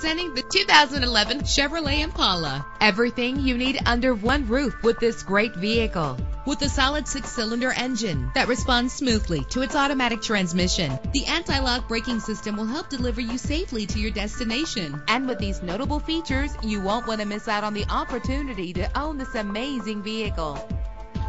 Presenting the 2011 Chevrolet Impala. Everything you need under one roof with this great vehicle. With a solid 6-cylinder engine that responds smoothly to its automatic transmission, the anti-lock braking system will help deliver you safely to your destination. And with these notable features, you won't want to miss out on the opportunity to own this amazing vehicle.